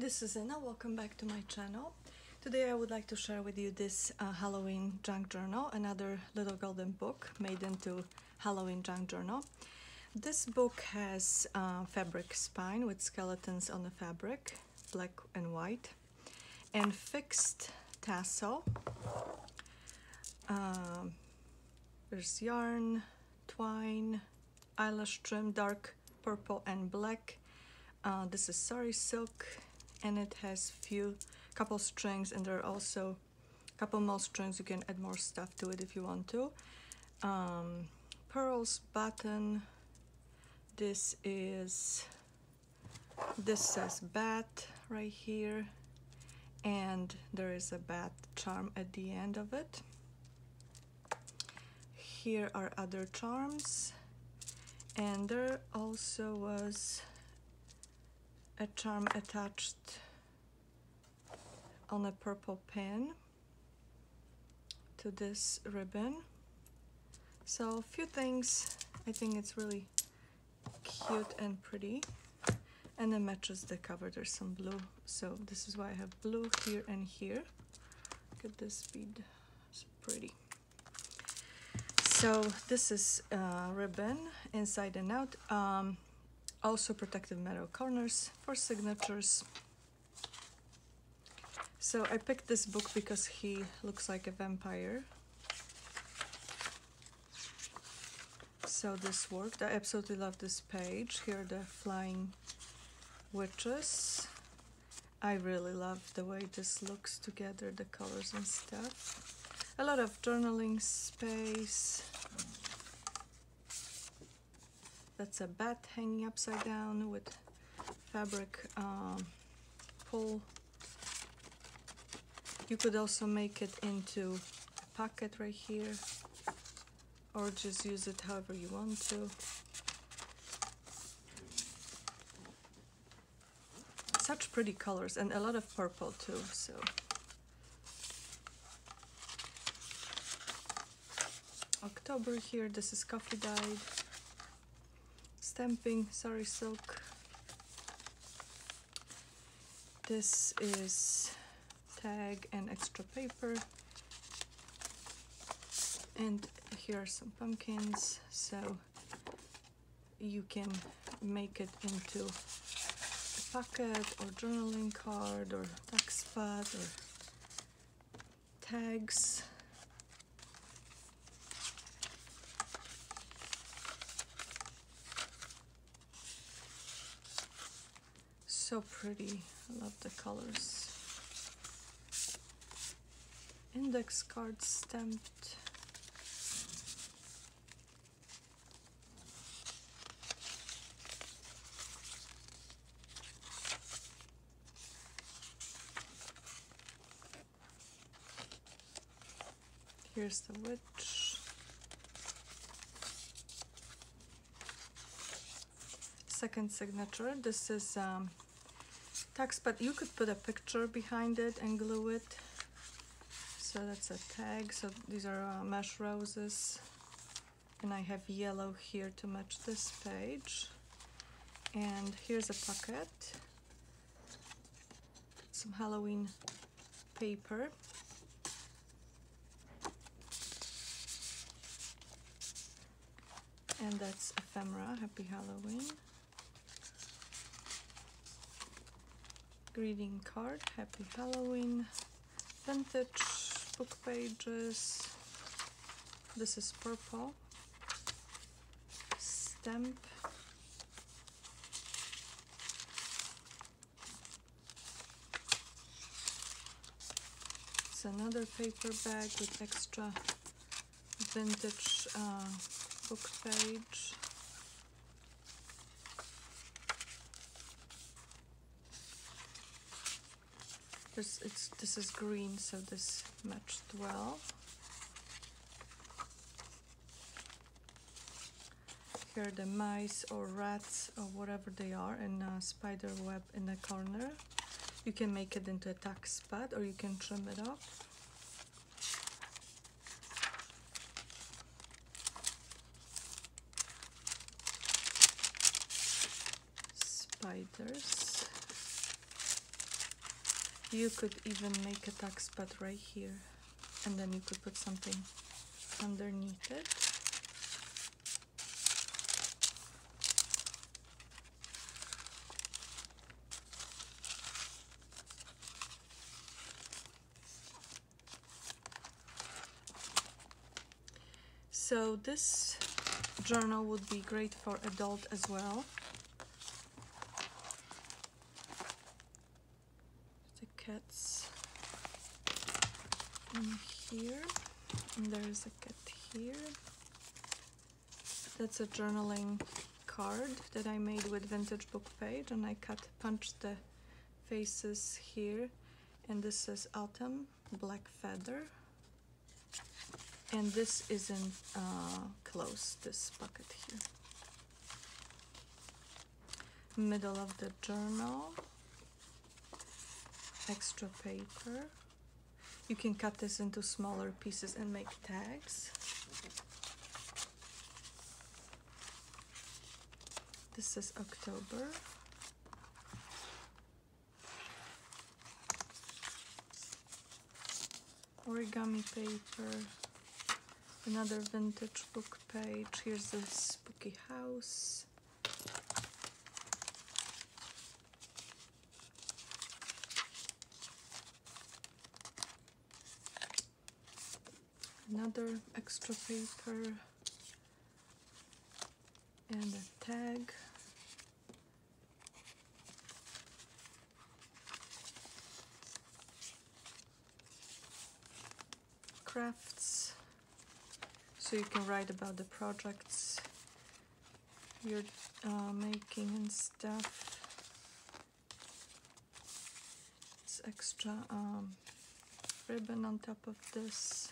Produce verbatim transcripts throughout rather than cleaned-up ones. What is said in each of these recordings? this is Anna, welcome back to my channel. Today I would like to share with you this uh, Halloween junk journal, another Little Golden Book made into Halloween junk journal. This book has uh, fabric spine with skeletons on the fabric, black and white, and fixed tassel. Uh, there's yarn, twine, eyelash trim, dark purple and black. Uh, this is sari silk, and it has few couple strings, and there are also a couple more strings. You can add more stuff to it if you want to. Um, pearls, button. This is this says bat right here, and there is a bat charm at the end of it. Here are other charms, and there also was a charm attached on a purple pin to this ribbon. So a few things. I think it's really cute and pretty, and it matches the cover. There's some blue, so this is why I have blue here and here. Look at this bead, it's pretty. So this is uh, ribbon inside and out. Um, also protective metal corners for signatures. So I picked this book because he looks like a vampire. So this worked. I absolutely love this page. Here are the flying witches. I really love the way this looks together, the colors and stuff. A lot of journaling space. That's a bat hanging upside down with fabric um, pull. You could also make it into a pocket right here, or just use it however you want to. Such pretty colors, and a lot of purple too, so. October here, this is coffee dyed. Stamping, sari silk. This is tag and extra paper. And here are some pumpkins, so you can make it into a pocket or journaling card or tuck spot or tags. So pretty, I love the colors. Index card stamped. Here's the witch. Second signature, this is um, text, but you could put a picture behind it and glue it. So that's a tag. So these are uh, mesh roses, and I have yellow here to match this page. And here's a pocket, some Halloween paper. And that's ephemera, happy Halloween. Greeting card, happy Halloween. Vintage book pages. This is purple. Stamp. It's another paper bag with extra vintage uh, book page. This, it's, this is green, so this matched well. Here are the mice or rats or whatever they are, and a spider web in the corner. You can make it into a tuck spot, or you can trim it off. Spiders. You could even make a tuck spot right here, and then you could put something underneath it. So this journal would be great for adult as well. The cats in here, and there is a cat here. That's a journaling card that I made with vintage book page, and I cut punched the faces here, and this says autumn, black feather. And this isn't uh, close, this pocket here. Middle of the journal. Extra paper. You can cut this into smaller pieces and make tags. This is October. Origami paper. Another vintage book page. Here's the spooky house. Another extra paper and a tag. Crafts. So you can write about the projects you're uh, making and stuff. It's extra um, ribbon on top of this.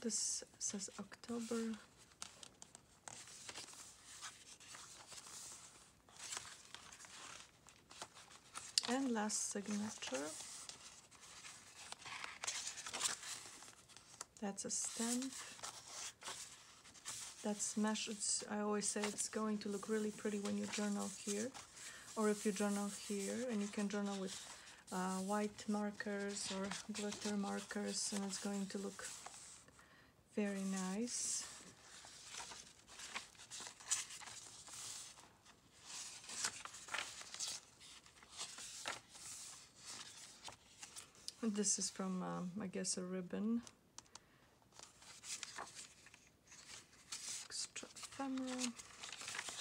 This says October. And last signature. That's a stamp. That's mesh. It's, I always say it's going to look really pretty when you journal here, or if you journal here, and you can journal with uh, white markers or glitter markers, and it's going to look very nice. This is from, um, I guess, a ribbon. Extra ephemeral.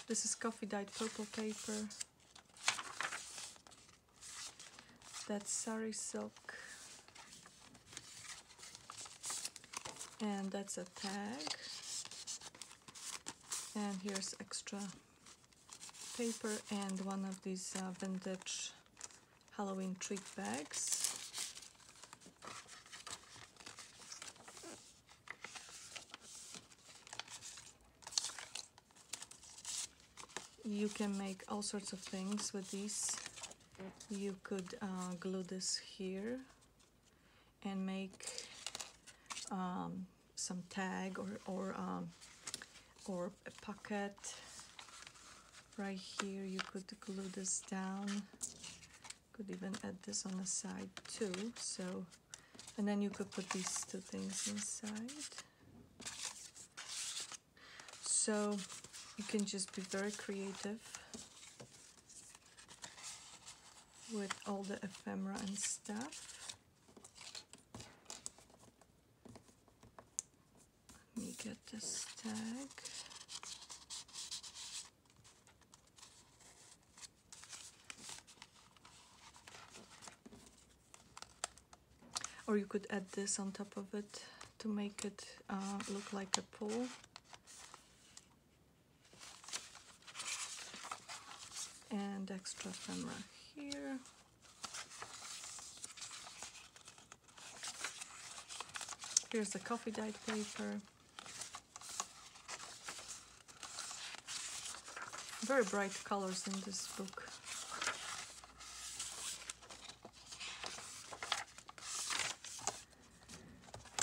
This is coffee dyed purple paper. That's sari silk. And that's a tag. And here's extra paper and one of these uh, vintage Halloween treat bags. You can make all sorts of things with these. You could uh, glue this here and make um, some tag or or um, or a pocket right here. You could glue this down. Could even add this on the side too. So, and then you could put these two things inside. So. You can just be very creative with all the ephemera and stuff. Let me get this tag. Or you could add this on top of it to make it uh, look like a pool. And extra ephemera here. Here's the coffee dyed paper. Very bright colors in this book.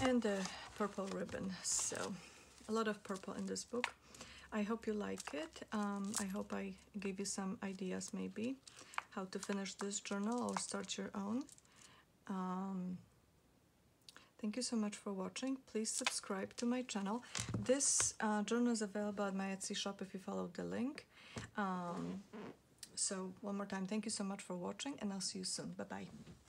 and the purple ribbon. So a lot of purple in this book. I hope you like it. Um, I hope I gave you some ideas, maybe how to finish this journal or start your own. Um, thank you so much for watching. Please subscribe to my channel. This uh, journal is available at my Etsy shop if you follow the link. Um, so one more time, thank you so much for watching, and I'll see you soon. Bye-bye.